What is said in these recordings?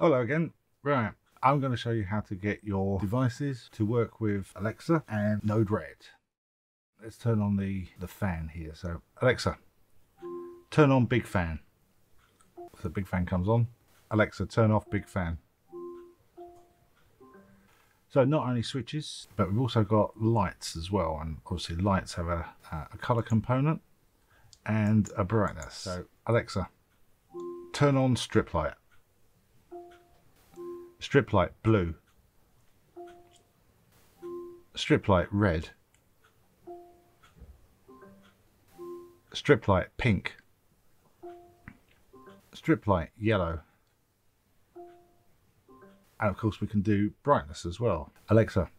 Hello again. Right, I'm going to show you how to get your devices to work with Alexa and Node-RED. Let's turn on the fan here. So Alexa, turn on big fan. So big fan comes on. Alexa, turn off big fan. So not only switches, but we've also got lights as well. And obviously lights have a color component and a brightness. So Alexa, turn on strip light. Strip light blue, strip light red, strip light pink, strip light yellow, and of course we can do brightness as well. Alexa,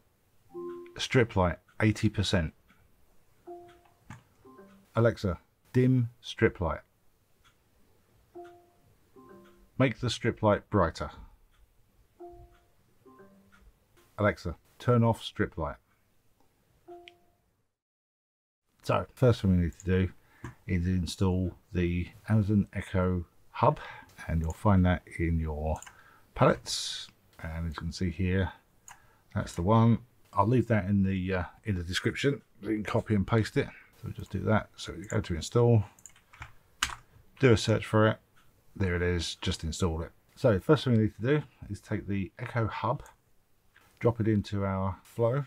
strip light 80%. Alexa, dim strip light. Make the strip light brighter. Alexa, turn off strip light. So first thing we need to do is install the Amazon Echo Hub, and you'll find that in your palettes. And as you can see here, that's the one. I'll leave that in the description. You can copy and paste it. So just do that. So you go to install, do a search for it. There it is, just install it. So first thing we need to do is take the Echo Hub, drop it into our flow,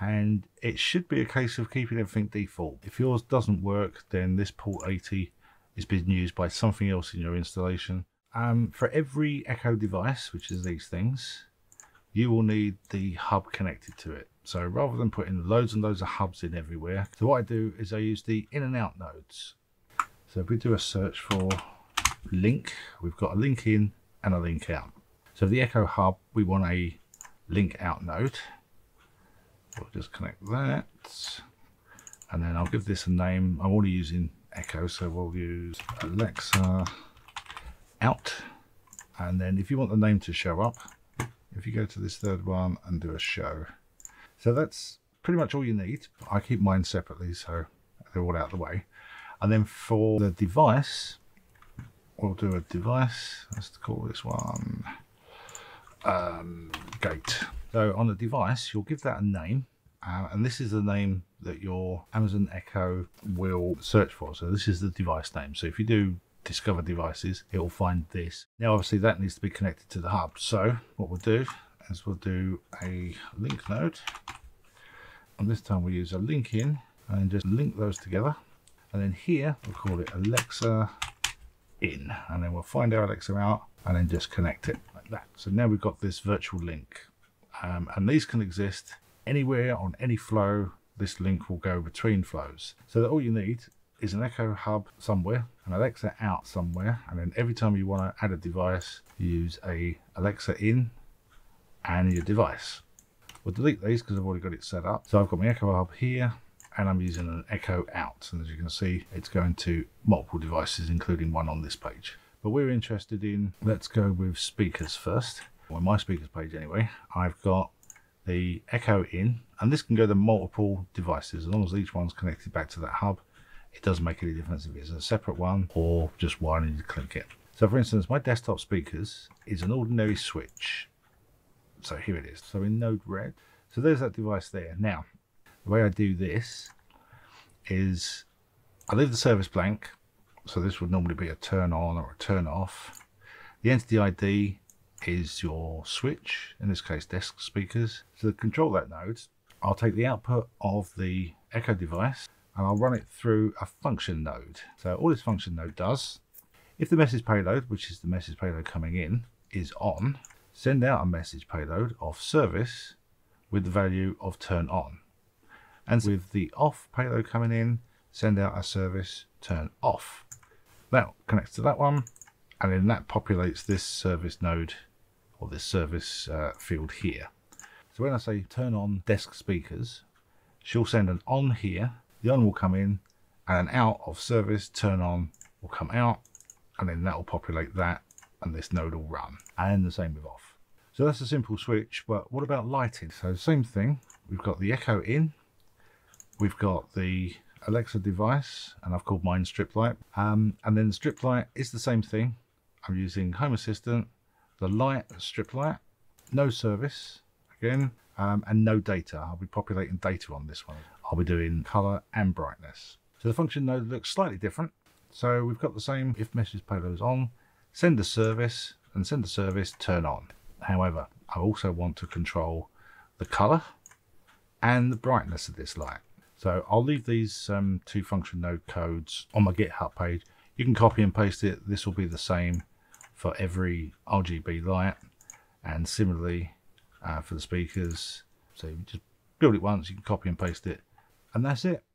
and it should be a case of keeping everything default. If yours doesn't work, then this port 80 is being used by something else in your installation. For every Echo device, which is these things, you will need the hub connected to it. So rather than putting loads and loads of hubs in everywhere, so what I do is I use the in and out nodes. So if we do a search for link, we've got a link in and a link out. So the Echo Hub, we want a link out node. We'll just connect that, and then I'll give this a name. I'm only using Echo, so we'll use Alexa out. And then if you want the name to show up, if you go to this third one and do a show. So that's pretty much all you need. I keep mine separately, so they're all out of the way. And then for the device, we'll do a device. Let's call this one gate. So on the device, you'll give that a name, and this is the name that your Amazon Echo will search for. So this is the device name. So if you do discover devices, it will find this. Now obviously that needs to be connected to the hub. So what we'll do is we'll do a link node, and this time we'll use a link in and just link those together. And then here we'll call it Alexa in, and then we'll find our Alexa out and then just connect it like that. So now we've got this virtual link, and these can exist anywhere on any flow. This link will go between flows. So that all you need is an Echo Hub somewhere, an Alexa out somewhere, and then every time you want to add a device, you use a Alexa in and your device. We'll delete these because I've already got it set up. So I've got my Echo Hub here, and I'm using an Echo out, and as you can see, it's going to multiple devices, including one on this page. But we're interested in, let's go with speakers first. Well, my speakers page anyway, I've got the Echo in, and this can go to multiple devices. As long as each one's connected back to that hub, it doesn't make any difference if it's a separate one or just one and you click it. So for instance, my desktop speakers is an ordinary switch. So here it is. So in Node-RED, so there's that device there. Now, the way I do this is I leave the service blank. So this would normally be a turn on or a turn off. The entity ID is your switch, in this case desk speakers. So to control that node, I'll take the output of the Echo device and I'll run it through a function node. So all this function node does, if the message payload, which is the message payload coming in, is on, send out a message payload of service with the value of turn on. And with the off payload coming in, send out a service turn off. That connects to that one, and then that populates this service node or this service field here. So when I say turn on desk speakers, she'll send an on here, the on will come in, and an out of service turn on will come out, and then that will populate that, and this node will run, and the same with off. So that's a simple switch, but what about lighting? So same thing, we've got the Echo in, we've got the Alexa device, and I've called mine strip light, and then the strip light is the same thing. I'm using Home Assistant, the light, strip light, no service again, and no data. I'll be populating data on this one. I'll be doing color and brightness. So the function node looks slightly different. So we've got the same if message payload is on, send a service, and send a service turn on. However, I also want to control the color and the brightness of this light. So I'll leave these two function node codes on my GitHub page. You can copy and paste it. This will be the same for every RGB light, and similarly for the speakers. So you just build it once, you can copy and paste it, and that's it.